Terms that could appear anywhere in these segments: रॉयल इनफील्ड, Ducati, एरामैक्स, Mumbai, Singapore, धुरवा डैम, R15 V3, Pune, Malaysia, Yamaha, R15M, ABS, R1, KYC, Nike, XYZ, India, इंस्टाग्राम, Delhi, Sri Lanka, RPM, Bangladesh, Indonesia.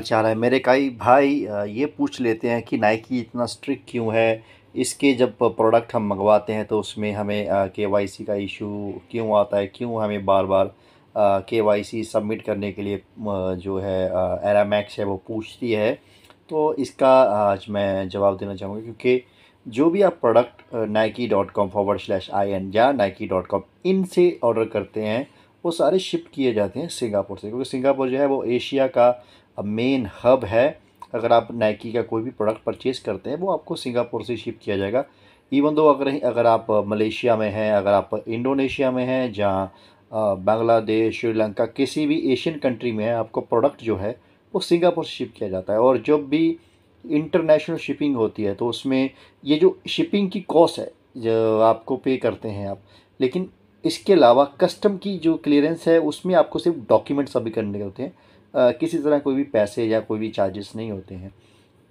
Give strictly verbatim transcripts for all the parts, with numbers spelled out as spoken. चाह रहा है। मेरे कई भाई ये पूछ लेते हैं कि नाइकी इतना स्ट्रिक्ट क्यों है, इसके जब प्रोडक्ट हम मंगवाते हैं तो उसमें हमें केवाईसी का इशू क्यों आता है, क्यों हमें बार बार केवाईसी सबमिट करने के लिए जो है एरामैक्स है वो पूछती है। तो इसका आज मैं जवाब देना चाहूँगा, क्योंकि जो भी आप product Nike dot com forward slash I N या नाइकी डॉट कॉम इन से ऑर्डर करते हैं वो सारे शिप किए जाते हैं सिंगापुर से, क्योंकि सिंगापुर जो है वो एशिया का मेन हब है। अगर आप नाइकी का कोई भी प्रोडक्ट परचेस करते हैं वो आपको सिंगापुर से शिप किया जाएगा। इवन दो अगर अगर आप मलेशिया में हैं, अगर आप इंडोनेशिया में हैं, जहाँ बांग्लादेश, श्रीलंका, किसी भी एशियन कंट्री में है, आपको प्रोडक्ट जो है वो सिंगापुर से शिप किया जाता है। और जब भी इंटरनेशनल शिपिंग होती है तो उसमें ये जो शिपिंग की कॉस्ट है जो आपको पे करते हैं आप, लेकिन इसके अलावा कस्टम की जो क्लियरेंस है उसमें आपको सिर्फ डॉक्यूमेंट सभी करने के होते हैं, आ, किसी तरह कोई भी पैसे या कोई भी चार्जेस नहीं होते हैं।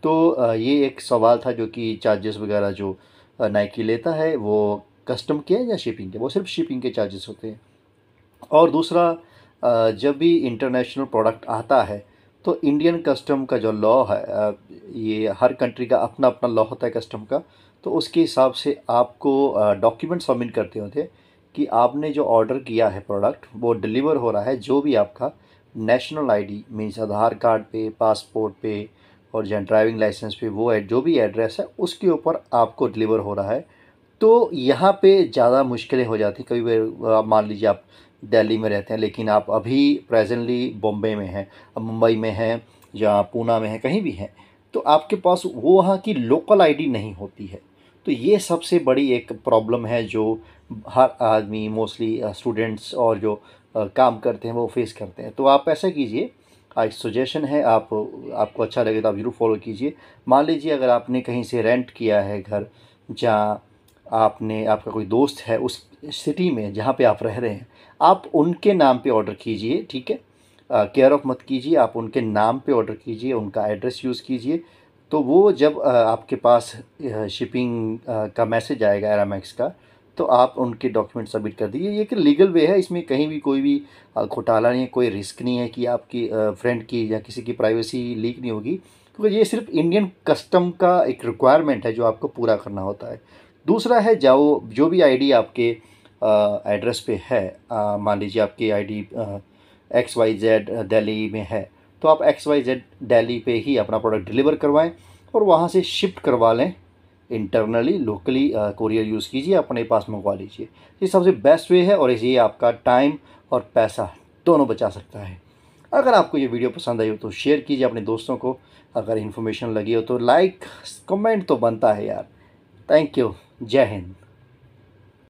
तो आ, ये एक सवाल था जो कि चार्जेस वगैरह जो नाइकी लेता है वो कस्टम के या शिपिंग के, वो सिर्फ शिपिंग के चार्जेस होते हैं। और दूसरा आ, जब भी इंटरनेशनल प्रोडक्ट आता है तो इंडियन कस्टम का जो लॉ है, आ, ये हर कंट्री का अपना अपना लॉ होता है कस्टम का, तो उसके हिसाब से आपको डॉक्यूमेंट सबमिट करते होते हैं कि आपने जो ऑर्डर किया है प्रोडक्ट वो डिलीवर हो रहा है, जो भी आपका national ID means Aadhaar card पे, पासपोर्ट पे और जहाँ ड्राइविंग लाइसेंस पे वो है, जो भी एड्रेस है उसके ऊपर आपको डिलीवर हो रहा है। तो यहाँ पे ज़्यादा मुश्किलें हो जाती हैं। कभी मान लीजिए आप दिल्ली में रहते हैं लेकिन आप अभी प्रेजेंटली बॉम्बे में हैं, मुंबई में हैं या पूना में हैं, कहीं भी हैं, तो आपके पास वो वहाँ की लोकल आई डी नहीं होती है। तो ये सबसे बड़ी एक प्रॉब्लम है जो हर आदमी, मोस्टली स्टूडेंट्स और जो आ, काम करते हैं वो फेस करते हैं। तो आप ऐसा कीजिए, एक सजेशन है, आप आपको अच्छा लगे तो आप ज़रूर फॉलो कीजिए। मान लीजिए अगर आपने कहीं से रेंट किया है घर, जहाँ आपने आपका कोई दोस्त है उस सिटी में जहाँ पे आप रह रहे हैं, आप उनके नाम पे ऑर्डर कीजिए, ठीक है, केयर ऑफ मत कीजिए, आप उनके नाम पे ऑर्डर कीजिए, उनका एड्रेस यूज़ कीजिए। तो वो जब आपके पास शिपिंग का मैसेज आएगा एरामैक्स का, तो आप उनके डॉक्यूमेंट सबमिट कर दीजिए। ये एक लीगल वे है, इसमें कहीं भी कोई भी घोटाला नहीं है, कोई रिस्क नहीं है कि आपकी फ्रेंड की या किसी की प्राइवेसी लीक नहीं होगी, क्योंकि ये सिर्फ इंडियन कस्टम का एक रिक्वायरमेंट है जो आपको पूरा करना होता है। दूसरा है, जाओ जो भी आईडी आपके एड्रेस पे है, मान लीजिए आपकी ID X Y Z Delhi में है, तो आप एक्स वाई जेड दिल्ली पे ही अपना प्रोडक्ट डिलीवर करवाएं और वहाँ से शिफ्ट करवा लें, इंटरनली लोकली कोरियर यूज़ कीजिए, अपने पास मंगवा लीजिए। ये सबसे बेस्ट वे है और ये आपका टाइम और पैसा दोनों बचा सकता है। अगर आपको ये वीडियो पसंद आई हो तो शेयर कीजिए अपने दोस्तों को, अगर इन्फॉर्मेशन लगी हो तो लाइक, कमेंट तो बनता है यार। थैंक यू, जय हिंद।